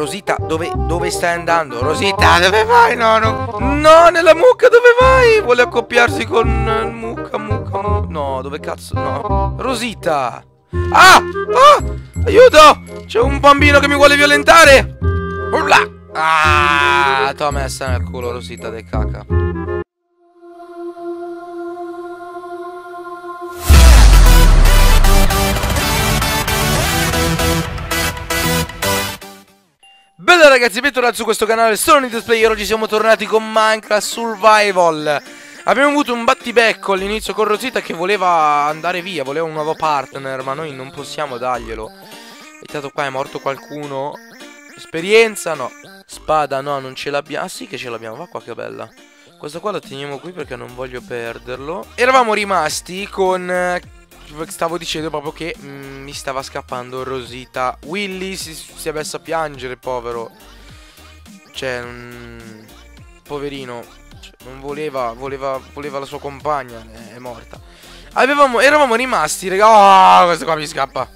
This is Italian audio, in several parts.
Rosita, dove stai andando? Rosita, dove vai? No, no, no, nella mucca, dove vai? Vuole accoppiarsi con mucca. No, dove cazzo? No, Rosita. Ah, ah, aiuto, c'è un bambino che mi vuole violentare. Urla. Ah, t'ho messa nel culo, Rosita del caca. Bella ragazzi, bentornati su questo canale, sono NeedlessPlayer, oggi siamo tornati con Minecraft Survival. Abbiamo avuto un battibecco all'inizio con Rosita che voleva andare via, voleva un nuovo partner, ma noi non possiamo darglielo. E tanto qua è morto qualcuno. Esperienza no. Spada no, non ce l'abbiamo. Ah sì che ce l'abbiamo, va qua che bella. Questa qua la teniamo qui perché non voglio perderlo. Eravamo rimasti con... Stavo dicendo proprio che mi stava scappando Rosita. Willy si è messo a piangere, povero. Cioè, poverino, cioè, non voleva la sua compagna, è morta. Eravamo rimasti, raga. Oh, questo qua mi scappa.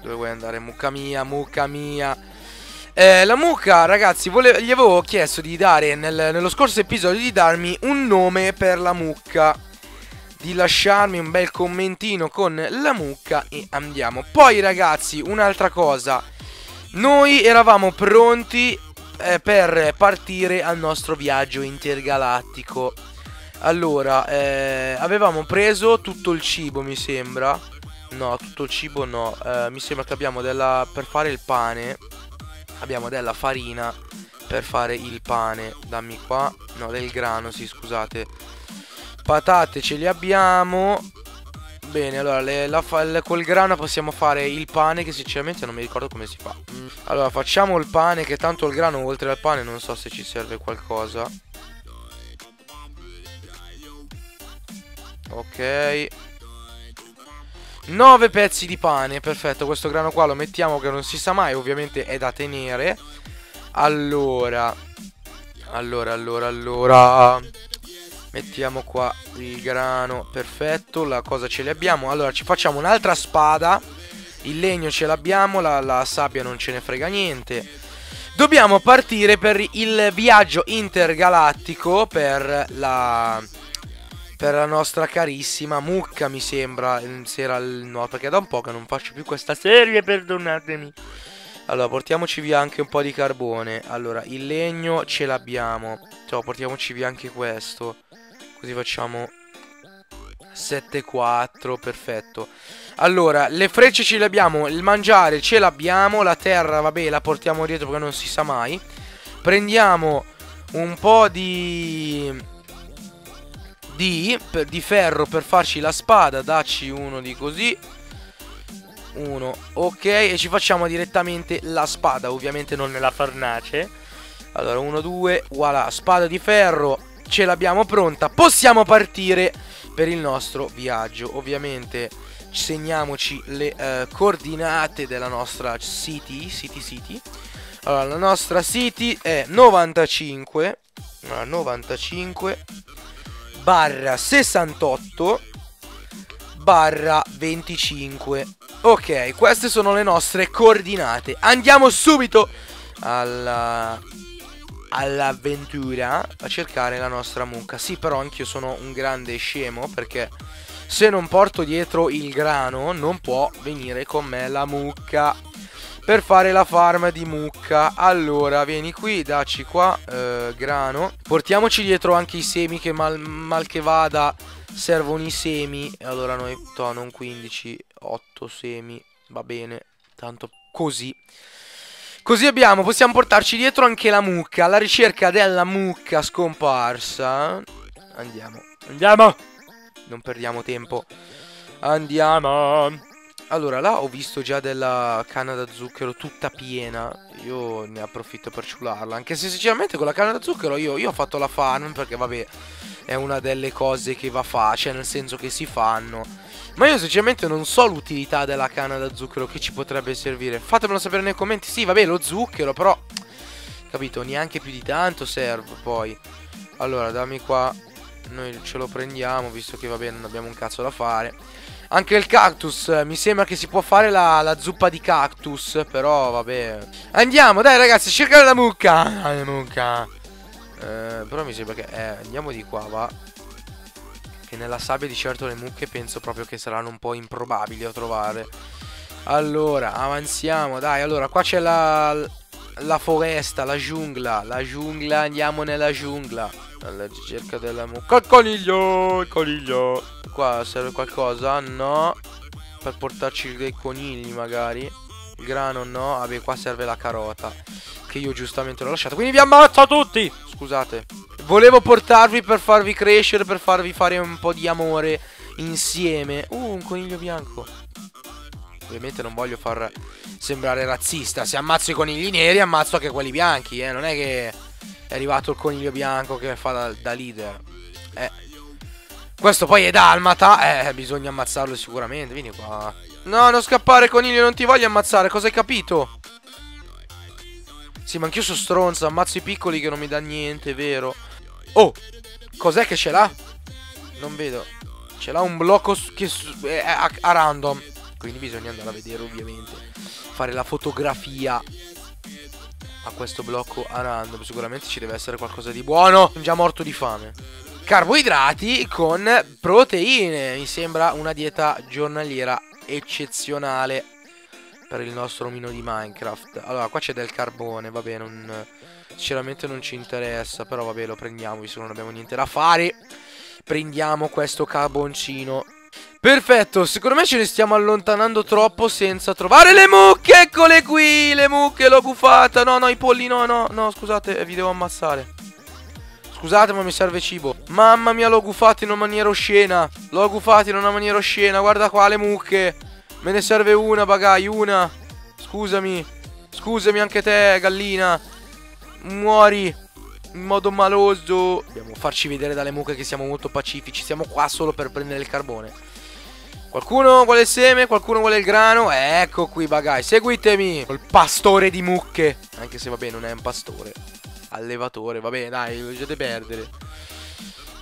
Dove vuoi andare? Mucca mia, mucca mia. La mucca, ragazzi, gli avevo chiesto di dare nello scorso episodio di darmi un nome per la mucca, di lasciarmi un bel commentino con la mucca e andiamo. Poi ragazzi, un'altra cosa, noi eravamo pronti per partire al nostro viaggio intergalattico. Allora avevamo preso tutto il cibo, mi sembra. No, tutto il cibo no, mi sembra che abbiamo della... per fare il pane abbiamo della farina per fare il pane. Dammi qua. No, del grano, sì, scusate. Patate ce li abbiamo. Bene, allora col grano possiamo fare il pane, che sinceramente non mi ricordo come si fa. Allora facciamo il pane, che tanto il grano oltre al pane non so se ci serve qualcosa. Ok, 9 pezzi di pane, perfetto. Questo grano qua lo mettiamo, che non si sa mai, ovviamente è da tenere. Allora mettiamo qua il grano, perfetto, la cosa ce l'abbiamo. Allora ci facciamo un'altra spada, il legno ce l'abbiamo, la sabbia non ce ne frega niente. Dobbiamo partire per il viaggio intergalattico per la nostra carissima mucca, mi sembra. No, perché da un po' che non faccio più questa serie, perdonatemi. Allora portiamoci via anche un po' di carbone. Allora il legno ce l'abbiamo, cioè portiamoci via anche questo, così facciamo 7-4, perfetto. Allora le frecce ce le abbiamo, il mangiare ce l'abbiamo, la terra vabbè la portiamo dietro perché non si sa mai. Prendiamo un po' di ferro per farci la spada. Dacci uno di così, uno, ok, e ci facciamo direttamente la spada, ovviamente non nella farnace. Allora 1, 2, voilà, spada di ferro ce l'abbiamo pronta, possiamo partire per il nostro viaggio. Ovviamente segniamoci le coordinate della nostra city. Allora la nostra city è 95, allora, 95/68/25. Ok, queste sono le nostre coordinate. Andiamo subito all'avventura a cercare la nostra mucca. Sì, però anch'io sono un grande scemo, perché se non porto dietro il grano non può venire con me la mucca per fare la farm di mucca. Allora vieni qui, dacci qua grano. Portiamoci dietro anche i semi, che mal che vada servono i semi. Allora noi tono un 15, 8 semi, va bene, tanto così. Così possiamo portarci dietro anche la mucca, alla ricerca della mucca scomparsa. Andiamo. Non perdiamo tempo. Andiamo. Allora, là ho visto già della canna da zucchero tutta piena. Io ne approfitto per ciularla. Anche se sinceramente con la canna da zucchero io ho fatto la farm, perché vabbè, è una delle cose che va fa, cioè nel senso che si fanno. Ma io sinceramente non so l'utilità della canna da zucchero, che ci potrebbe servire. Fatemelo sapere nei commenti. Sì, vabbè, lo zucchero, però, capito, neanche più di tanto serve poi. Allora, dammi qua. Noi ce lo prendiamo, visto che va bene, non abbiamo un cazzo da fare. Anche il cactus, mi sembra che si può fare la zuppa di cactus, però vabbè. Andiamo, dai ragazzi, a cercare la mucca. La mucca. Però mi sembra che... andiamo di qua, va. Che nella sabbia di certo le mucche penso proprio che saranno un po' improbabili da trovare. Allora, avanziamo, dai. Allora, qua c'è la foresta, la giungla. La giungla, andiamo nella giungla. Alla ricerca della mucca. Il coniglio, il coniglio. Qua serve qualcosa? No. Per portarci dei conigli magari. Il grano no. Vabbè, qua serve la carota, che io giustamente l'ho lasciata. Quindi vi ammazzo tutti. Scusate. Volevo portarvi per farvi crescere, per farvi fare un po' di amore insieme. Un coniglio bianco. Ovviamente non voglio far sembrare razzista. Se ammazzo i conigli neri ammazzo anche quelli bianchi, eh. Non è che... è arrivato il coniglio bianco che fa da leader. Questo poi è dalmata. Bisogna ammazzarlo sicuramente. Vieni qua. No, non scappare, coniglio. Non ti voglio ammazzare. Cosa hai capito? Sì, ma anch'io sono stronza. Ammazzo i piccoli che non mi dà niente, vero? Oh, cos'è che ce l'ha? Non vedo. Ce l'ha un blocco che è a random. Quindi bisogna andare a vedere, ovviamente. Fare la fotografia a questo blocco a random. Sicuramente ci deve essere qualcosa di buono. Sono già morto di fame. Carboidrati con proteine. Mi sembra una dieta giornaliera eccezionale per il nostro omino di Minecraft. Allora qua c'è del carbone. Vabbè, non... sinceramente non ci interessa. Però vabbè, lo prendiamo, visto che non abbiamo niente da fare. Prendiamo questo carboncino. Perfetto, secondo me ce ne stiamo allontanando troppo senza trovare le mucche. Eccole qui, le mucche, l'ho buffata. No, no, i polli, no, no, no, scusate, vi devo ammazzare. Scusate, ma mi serve cibo. Mamma mia, l'ho guffata in una maniera oscena. L'ho guffata in una maniera oscena. Guarda qua le mucche. Me ne serve una, bagai, una. Scusami. Scusami anche te, gallina. Muori in modo maloso. Dobbiamo farci vedere dalle mucche che siamo molto pacifici. Siamo qua solo per prendere il carbone. Qualcuno vuole il seme? Qualcuno vuole il grano? Ecco qui, bagai, seguitemi. Col pastore di mucche. Anche se vabbè, non è un pastore. Allevatore, vabbè, dai, lasciate perdere.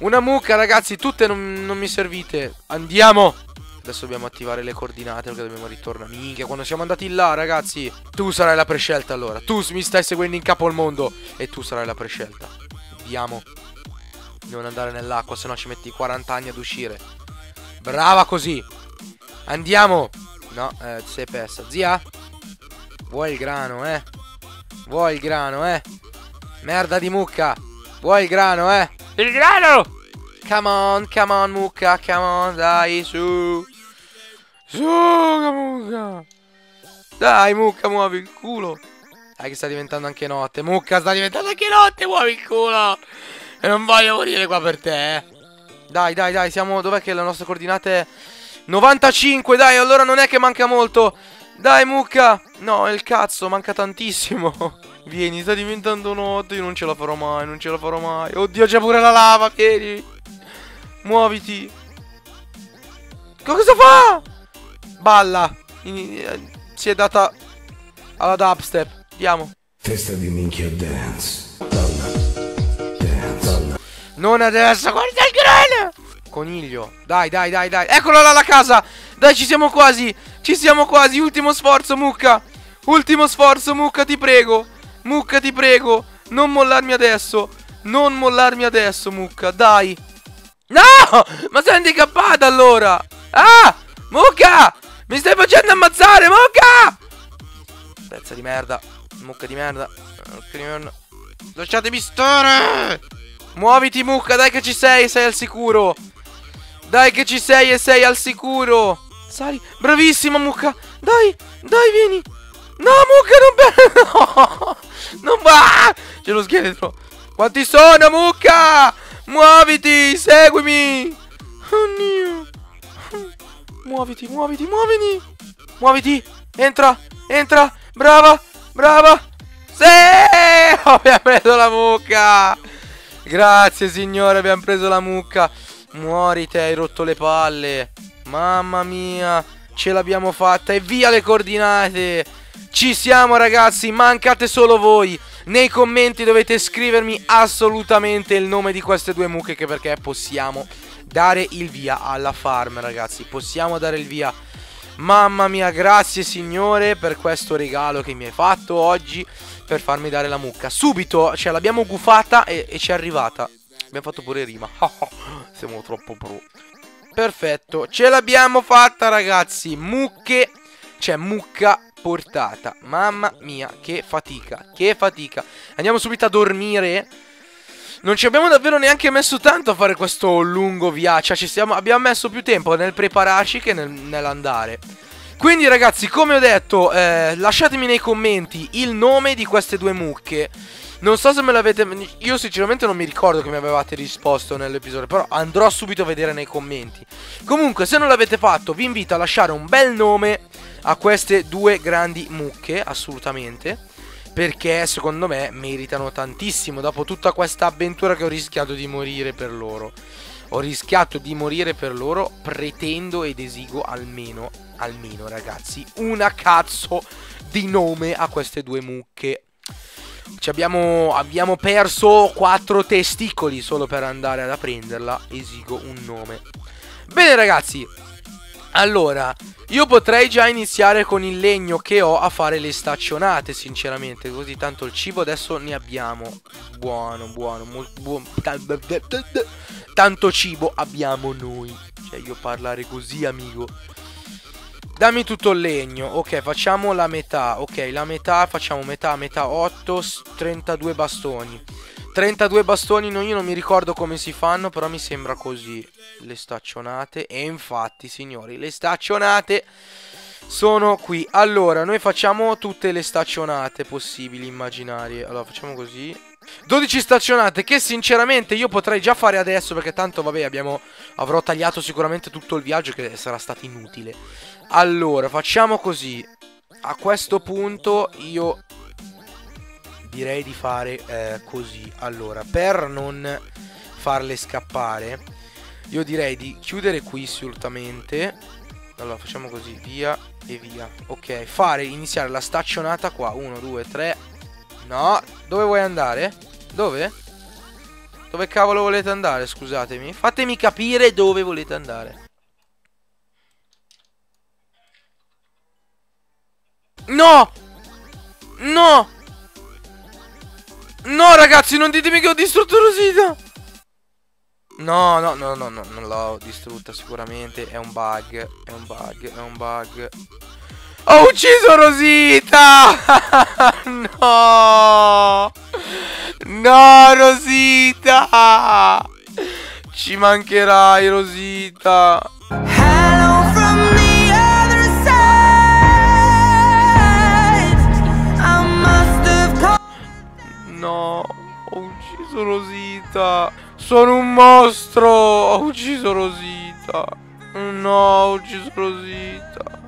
Una mucca, ragazzi, tutte non mi servite. Andiamo. Adesso dobbiamo attivare le coordinate perché dobbiamo ritornare. Minchia, quando siamo andati là, ragazzi. Tu sarai la prescelta, allora. Tu mi stai seguendo in capo al mondo. E tu sarai la prescelta. Andiamo. Non andare nell'acqua, sennò ci metti 40 anni ad uscire. Brava così. Andiamo. No, ti sei persa. Zia, vuoi il grano, eh? Vuoi il grano, eh? Merda di mucca. Vuoi il grano, eh? Il grano. Come on, come on mucca. Come on, dai, su. Su, mucca. Dai mucca, muovi il culo. Dai che sta diventando anche notte. Mucca, sta diventando anche notte. Muovi il culo. E non voglio morire qua per te, eh. Dai, dai, dai, siamo... dov'è che la nostra coordinata è? 95, dai, allora non è che manca molto. Dai, mucca. No, è il cazzo, manca tantissimo. Vieni, sta diventando notte, io non ce la farò mai, non ce la farò mai. Oddio, c'è pure la lava, vieni. Muoviti. Cosa fa? Balla. Si è data alla dubstep. Andiamo. Testa di minchia dance. Non adesso, guarda il grano! Coniglio, dai, dai, dai, dai. Eccola là la casa! Dai, ci siamo quasi! Ci siamo quasi! Ultimo sforzo, mucca! Ultimo sforzo, mucca, ti prego! Mucca, ti prego! Non mollarmi adesso! Non mollarmi adesso, mucca, dai! No! Ma sei handicappata allora! Ah! Mucca! Mi stai facendo ammazzare, mucca! Pezza di merda! Mucca di merda! Mucca di merda! Lasciatemi stare! Muoviti mucca, dai che ci sei, sei al sicuro. Dai che ci sei e sei al sicuro. Sali, bravissima mucca. Dai, dai vieni. No mucca, non per... no, non va. C'è lo scheletro. Quanti sono mucca? Muoviti, seguimi. Oh mio. Muoviti, muoviti, muoviti. Muoviti, entra, entra. Brava, brava. Sì, abbiamo preso la mucca. Grazie signore, abbiamo preso la mucca. Muori te, hai rotto le palle. Mamma mia, ce l'abbiamo fatta e via le coordinate. Ci siamo ragazzi, mancate solo voi. Nei commenti dovete scrivermi assolutamente il nome di queste due mucche, perché possiamo dare il via alla farm, ragazzi. Possiamo dare il via. Mamma mia, grazie signore per questo regalo che mi hai fatto oggi, per farmi dare la mucca. Subito, cioè l'abbiamo gufata e ci è arrivata. Abbiamo fatto pure rima. Siamo troppo pro. Perfetto, ce l'abbiamo fatta, ragazzi. Mucche, cioè mucca portata. Mamma mia, che fatica, che fatica. Andiamo subito a dormire. Non ci abbiamo davvero neanche messo tanto a fare questo lungo viaggio. Cioè abbiamo messo più tempo nel prepararci che nell'andare. Quindi ragazzi, come ho detto, lasciatemi nei commenti il nome di queste due mucche. Non so se me l'avete... Io sinceramente non mi ricordo che mi avevate risposto nell'episodio, però andrò subito a vedere nei commenti. Comunque, se non l'avete fatto, vi invito a lasciare un bel nome a queste due grandi mucche, assolutamente, perché secondo me meritano tantissimo. Dopo tutta questa avventura che ho rischiato di morire per loro, pretendo ed esigo almeno ragazzi una cazzo di nome a queste due mucche. Ci abbiamo perso 4 testicoli solo per andare ad prenderla. Esigo un nome. Bene ragazzi, allora io potrei già iniziare con il legno che ho a fare le staccionate, sinceramente, così tanto il cibo adesso ne abbiamo. Buono. Tanto cibo abbiamo noi. Cioè io parlare così, amico. Dammi tutto il legno. Ok, facciamo la metà. Ok, la metà, facciamo metà 8, 32 bastoni. 32 bastoni, io non mi ricordo come si fanno, però mi sembra così. Le staccionate. E infatti, signori, le staccionate sono qui. Allora, noi facciamo tutte le staccionate possibili, immaginarie. Allora, facciamo così. 12 staccionate che sinceramente io potrei già fare adesso, perché tanto vabbè avrò tagliato sicuramente tutto il viaggio, che sarà stato inutile. Allora facciamo così. A questo punto io direi di fare così. Allora, per non farle scappare, io direi di chiudere qui assolutamente. Allora facciamo così, via e via. Ok, iniziare la staccionata qua. 1, 2, 3. No, dove vuoi andare? Dove? Dove cavolo volete andare? Scusatemi. Fatemi capire dove volete andare. No! No! No, ragazzi, non ditemi che ho distrutto Rosita! No, non l'ho distrutta sicuramente. È un bug. Ho ucciso Rosita! No! No, Rosita! Ci mancherai, Rosita! Hello from the other side. I must have called... No, ho ucciso Rosita! Sono un mostro! Ho ucciso Rosita! No, ho ucciso Rosita!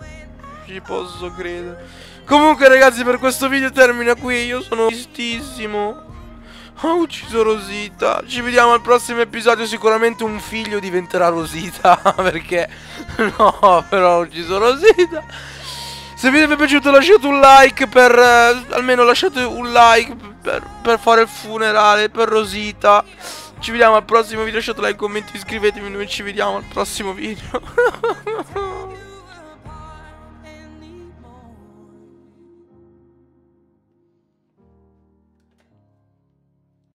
Ci posso credere. Comunque ragazzi, per questo video termina qui. Io sono tristissimo. Ho ucciso Rosita. Ci vediamo al prossimo episodio. Sicuramente un figlio diventerà Rosita. Perché no, però ho ucciso Rosita. Se vi è piaciuto lasciate un like per almeno lasciate un like per fare il funerale per Rosita. Ci vediamo al prossimo video. Lasciate like, commenti, iscrivetevi. Noi ci vediamo al prossimo video.